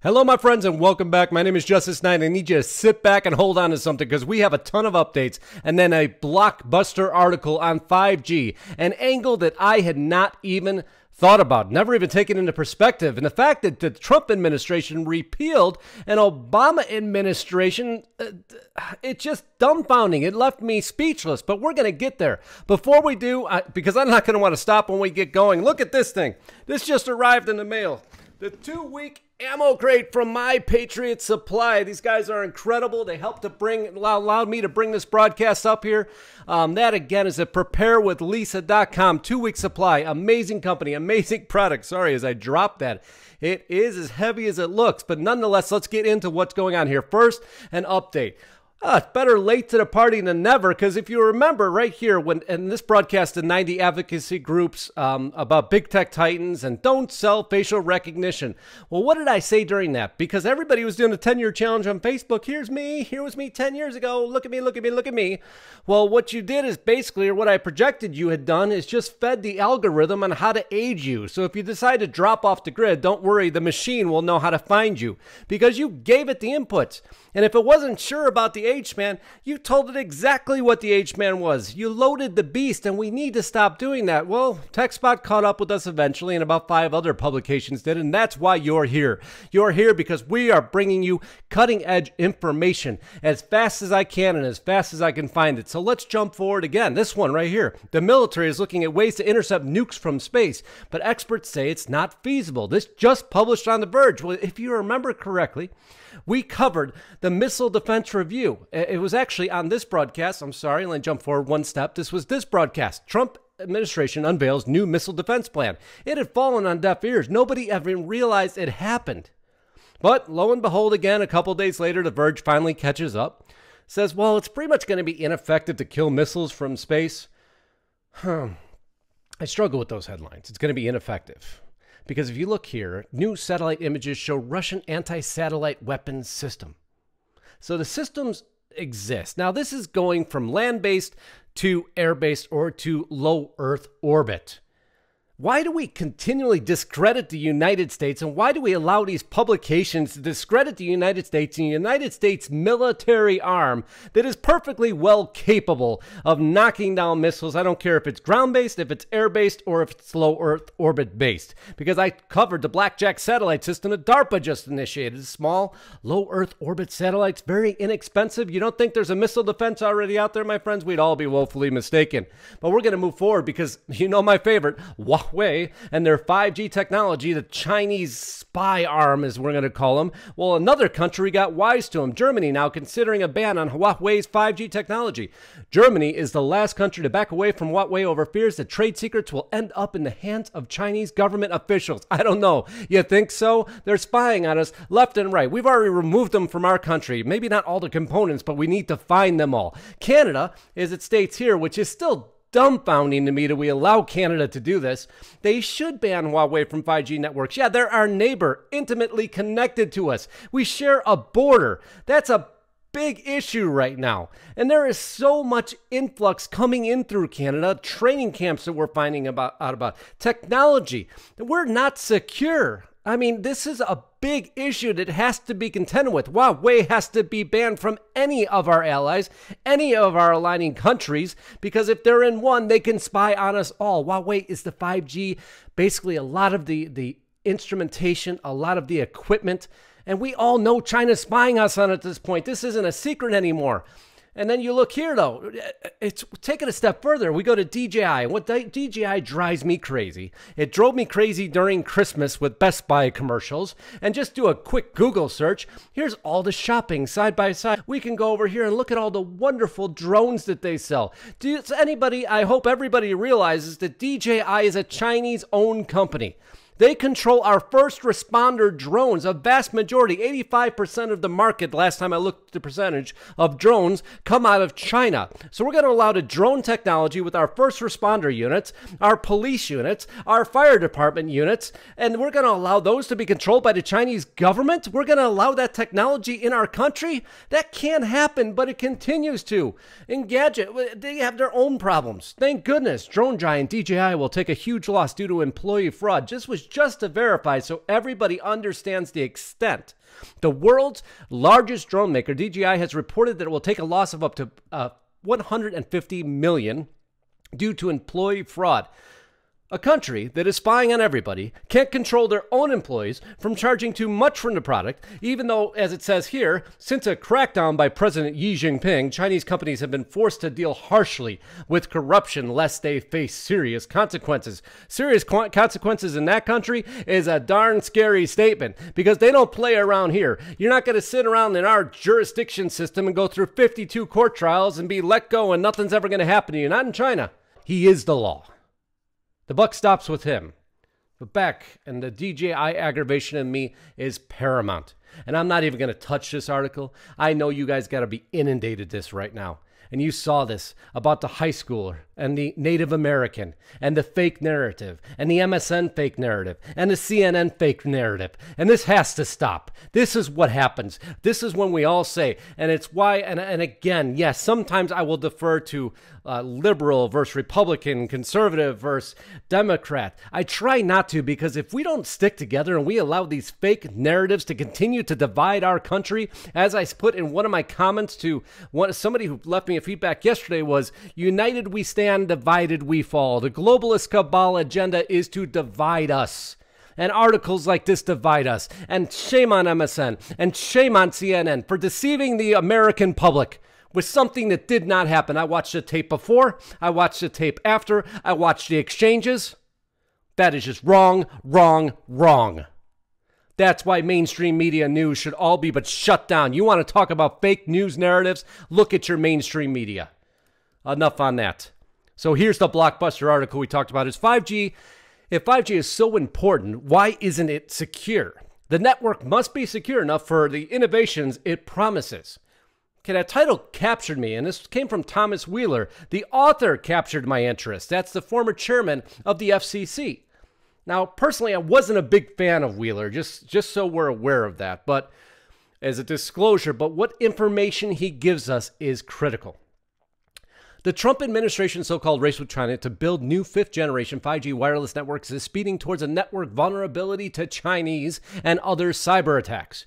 Hello, my friends, and welcome back. My name is Justus Knight. I need you to sit back and hold on to something because we have a ton of updates and then a blockbuster article on 5G, an angle that I had not even thought about, never even taken into perspective. And the fact that the Trump administration repealed an Obama administration, it's just dumbfounding. It left me speechless, but we're going to get there. Before we do, because I'm not going to want to stop when we get going, look at this thing. This just arrived in the mail. The two-week ammo crate from My Patriot Supply. These guys are incredible. They helped to bring, allowed me to bring this broadcast up here. That again is at PrepareWithLisa.com. Two-week supply. Amazing company. Amazing product. Sorry as I dropped that. It is as heavy as it looks, but nonetheless, let's get into what's going on here. First, an update. It's better late to the party than never, because if you remember right here, when in this broadcast, the 90 advocacy groups about big tech titans and don't sell facial recognition. Well, what did I say during that? Because everybody was doing a 10-year challenge on Facebook. Here's me. Here was me 10 years ago. Look at me. Look at me. Look at me. Well, what you did is basically, or what I projected you had done is just fed the algorithm on how to age you. So if you decide to drop off the grid, don't worry. The machine will know how to find you because you gave it the inputs. And if it wasn't sure about the age span, you told it exactly what the age span was. You loaded the beast, and we need to stop doing that. Well, TechSpot caught up with us eventually, and about 5 other publications did, and that's why you're here. You're here because we are bringing you cutting-edge information as fast as I can and as fast as I can find it. So let's jump forward again. This one right here. The military is looking at ways to intercept nukes from space, but experts say it's not feasible. This just published on The Verge. Well, if you remember correctly, we covered the Missile Defense Review. It was actually on this broadcast. I'm sorry, let me jump forward one step. This was this broadcast. Trump administration unveils new missile defense plan. It had fallen on deaf ears. Nobody ever realized it happened. But lo and behold, again, a couple days later, The Verge finally catches up. Says, well, it's pretty much going to be ineffective to kill missiles from space. I struggle with those headlines. It's going to be ineffective. Because if you look here, new satellite images show Russian anti-satellite weapons system. So the systems exist. Now, this is going from land-based to air-based or to low Earth orbit. Why do we continually discredit the United States, and why do we allow these publications to discredit the United States and the United States military arm that is perfectly well capable of knocking down missiles? I don't care if it's ground-based, if it's air-based, or if it's low Earth orbit-based, because I covered the Blackjack satellite system that DARPA just initiated. Small, low Earth orbit satellites, very inexpensive. You don't think there's a missile defense already out there, my friends? We'd all be woefully mistaken. But we're going to move forward because, you know my favorite, Huawei and their 5G technology, the Chinese spy arm, as we're going to call them. Well, another country got wise to them. Germany now considering a ban on Huawei's 5G technology. Germany is the last country to back away from Huawei over fears that trade secrets will end up in the hands of Chinese government officials. I don't know. You think so? They're spying on us left and right. We've already removed them from our country. Maybe not all the components, but we need to find them all. Canada, as it states here, which is still dumbfounding to me that we allow Canada to do this. They should ban Huawei from 5G networks. Yeah, they're our neighbor, intimately connected to us. We share a border. That's a big issue right now. And there is so much influx coming in through Canada, training camps that we're finding out about, technology. We're not secure. I mean, this is a big issue that has to be contended with. Huawei has to be banned from any of our allies, any of our aligning countries, because if they're in one, they can spy on us all. Huawei is the 5G, basically a lot of the instrumentation, a lot of the equipment, and we all know China's spying us on at this point. This isn't a secret anymore. And then you look here, though. It's taken a step further. We go to DJI. And what DJI drives me crazy. It drove me crazy during Christmas with Best Buy commercials. And just do a quick Google search. Here's all the shopping side by side. We can go over here and look at all the wonderful drones that they sell. Does anybody, I hope everybody realizes that DJI is a Chinese-owned company. They control our first responder drones, a vast majority, 85% of the market, last time I looked at the percentage, of drones come out of China. So we're going to allow the drone technology with our first responder units, our police units, our fire department units, and we're going to allow those to be controlled by the Chinese government? We're going to allow that technology in our country? That can't happen, but it continues to. Engadget, they have their own problems. Thank goodness, drone giant DJI will take a huge loss due to employee fraud. Just was just to verify so everybody understands the extent. The world's largest drone maker, DJI, has reported that it will take a loss of up to $150 million due to employee fraud. A country that is spying on everybody can't control their own employees from charging too much from the product, even though, as it says here, since a crackdown by President Xi Jinping, Chinese companies have been forced to deal harshly with corruption lest they face serious consequences. Serious consequences in that country is a darn scary statement because they don't play around here. You're not going to sit around in our jurisdiction system and go through 52 court trials and be let go and nothing's ever going to happen to you. Not in China. He is the law. The buck stops with him. But back and the DJI aggravation in me is paramount. And I'm not even going to touch this article. I know you guys got to be inundated this right now. And you saw this about the high schooler and the Native American and the fake narrative and the MSN fake narrative and the CNN fake narrative. And this has to stop. This is what happens. This is when we all say, and it's why, and again, yes, yeah, sometimes I will defer to liberal versus Republican, conservative versus Democrat. I try not to because if we don't stick together and we allow these fake narratives to continue to divide our country, as I put in one of my comments to somebody who left me a feedback yesterday was, united we stand, divided we fall. The globalist cabal agenda is to divide us. And articles like this divide us. And shame on MSN and shame on CNN for deceiving the American public with something that did not happen. I watched the tape before. I watched the tape after. I watched the exchanges. That is just wrong, wrong, wrong. That's why mainstream media news should all be but shut down. You want to talk about fake news narratives? Look at your mainstream media. Enough on that. So here's the blockbuster article we talked about. Is 5G, if 5G is so important, why isn't it secure? The network must be secure enough for the innovations it promises. Okay, that title captured me, and this came from Thomas Wheeler. The author captured my interest. That's the former chairman of the FCC. Now, personally, I wasn't a big fan of Wheeler, just so we're aware of that, but as a disclosure, but what information he gives us is critical. The Trump administration's so-called race with China to build new fifth-generation 5G wireless networks is speeding towards a network vulnerability to Chinese and other cyber attacks.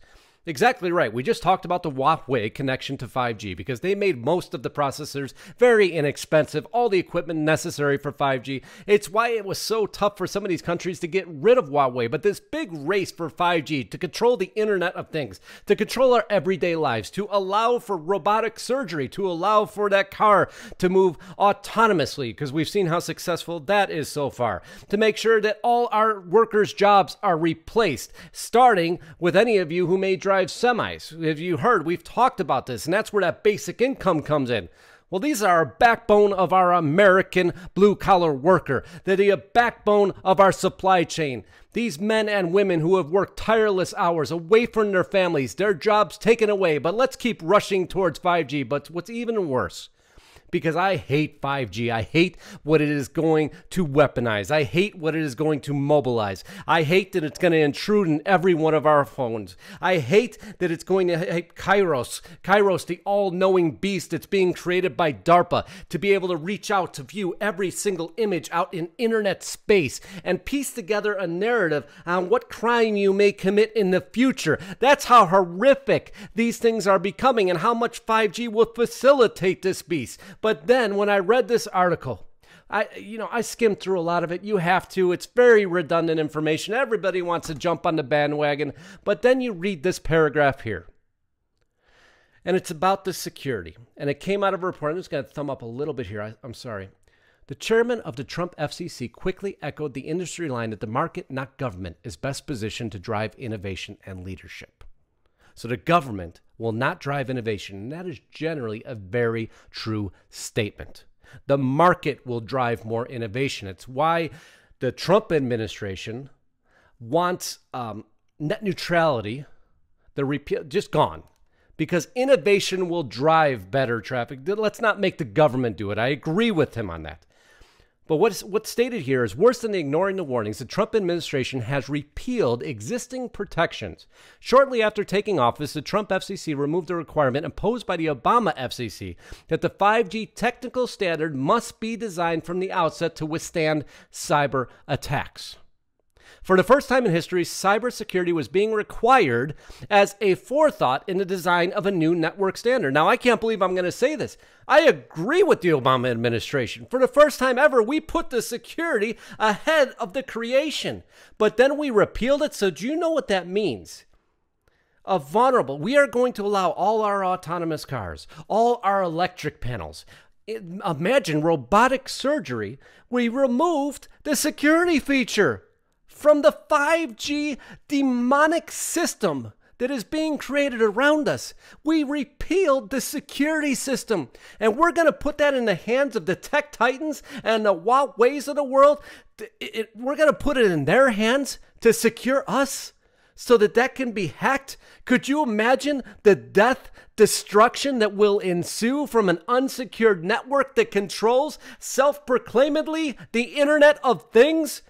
Exactly right. We just talked about the Huawei connection to 5G because they made most of the processors very inexpensive, all the equipment necessary for 5G. It's why it was so tough for some of these countries to get rid of Huawei. But this big race for 5G to control the Internet of Things, to control our everyday lives, to allow for robotic surgery, to allow for that car to move autonomously because we've seen how successful that is so far, to make sure that all our workers' jobs are replaced, starting with any of you who may drive semis. If you heard, we've talked about this, and that's where that basic income comes in. Well, these are our backbone of our American blue-collar worker. They're the backbone of our supply chain. These men and women who have worked tireless hours away from their families, their jobs taken away. But let's keep rushing towards 5G. But what's even worse, because I hate 5G. I hate what it is going to weaponize. I hate what it is going to mobilize. I hate that it's going to intrude in every one of our phones. I hate that it's going to hate Kairos. Kairos, the all-knowing beast that's being created by DARPA to be able to reach out to view every single image out in internet space and piece together a narrative on what crime you may commit in the future. That's how horrific these things are becoming and how much 5G will facilitate this beast. But then when I read this article, I skimmed through a lot of it. You have to. It's very redundant information. Everybody wants to jump on the bandwagon. But then you read this paragraph here. And it's about the security. And it came out of a report. I'm just going to thumb up a little bit here. I'm sorry. The chairman of the Trump FCC quickly echoed the industry line that the market, not government, is best positioned to drive innovation and leadership. So the government will not drive innovation. And that is generally a very true statement. The market will drive more innovation. It's why the Trump administration wants net neutrality, the repeal, just gone. Because innovation will drive better traffic. Let's not make the government do it. I agree with him on that. But what's stated here is worse than ignoring the warnings. The Trump administration has repealed existing protections. Shortly after taking office, the Trump FCC removed the requirement imposed by the Obama FCC that the 5G technical standard must be designed from the outset to withstand cyber attacks. For the first time in history, cybersecurity was being required as a forethought in the design of a new network standard. Now, I can't believe I'm going to say this. I agree with the Obama administration. For the first time ever, we put the security ahead of the creation, but then we repealed it. So do you know what that means? A vulnerable. We are going to allow all our autonomous cars, all our electric panels. Imagine robotic surgery. We removed the security feature from the 5G demonic system that is being created around us. We repealed the security system, and we're going to put that in the hands of the tech titans and the Huawei's of the world. We're going to put it in their hands to secure us so that that can be hacked. Could you imagine the death, destruction that will ensue from an unsecured network that controls self-proclaimedly the Internet of Things?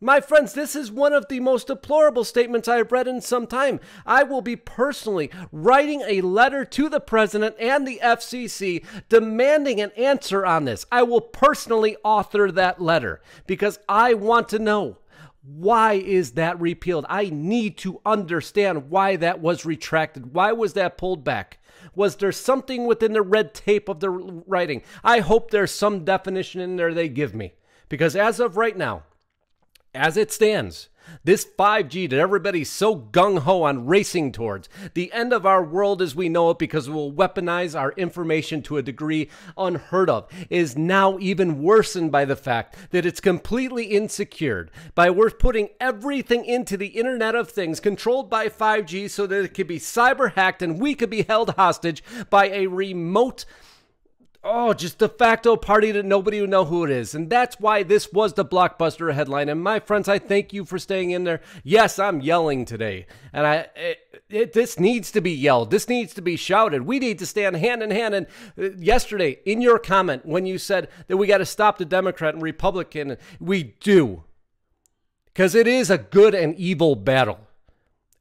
My friends, this is one of the most deplorable statements I have read in some time. I will be personally writing a letter to the president and the FCC demanding an answer on this. I will personally author that letter because I want to know, why is that repealed? I need to understand why that was retracted. Why was that pulled back? Was there something within the red tape of the writing? I hope there's some definition in there they give me, because as of right now, as it stands, this 5G that everybody's so gung-ho on racing towards, the end of our world as we know it, because we'll weaponize our information to a degree unheard of, is now even worsened by the fact that it's completely insecured. By we're putting everything into the Internet of Things controlled by 5G so that it could be cyber hacked and we could be held hostage by a remote, just de facto party that nobody would know who it is. And that's why this was the blockbuster headline. And my friends, I thank you for staying in there. Yes, I'm yelling today. And this needs to be yelled. This needs to be shouted. We need to stand hand in hand. And yesterday, in your comment, when you said that we got to stop the Democrat and Republican, we do. Because it is a good and evil battle.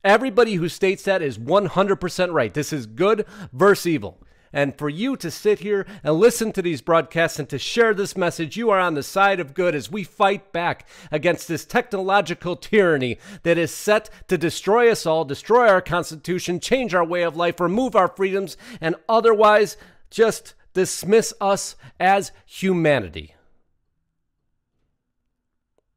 Everybody who states that is 100% right. This is good versus evil. And for you to sit here and listen to these broadcasts and to share this message, you are on the side of good as we fight back against this technological tyranny that is set to destroy us all, destroy our Constitution, change our way of life, remove our freedoms, and otherwise just dismiss us as humanity.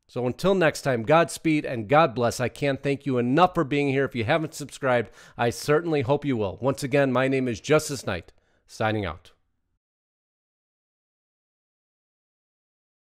So until next time, Godspeed and God bless. I can't thank you enough for being here. If you haven't subscribed, I certainly hope you will. Once again, my name is Justus Knight. Signing out.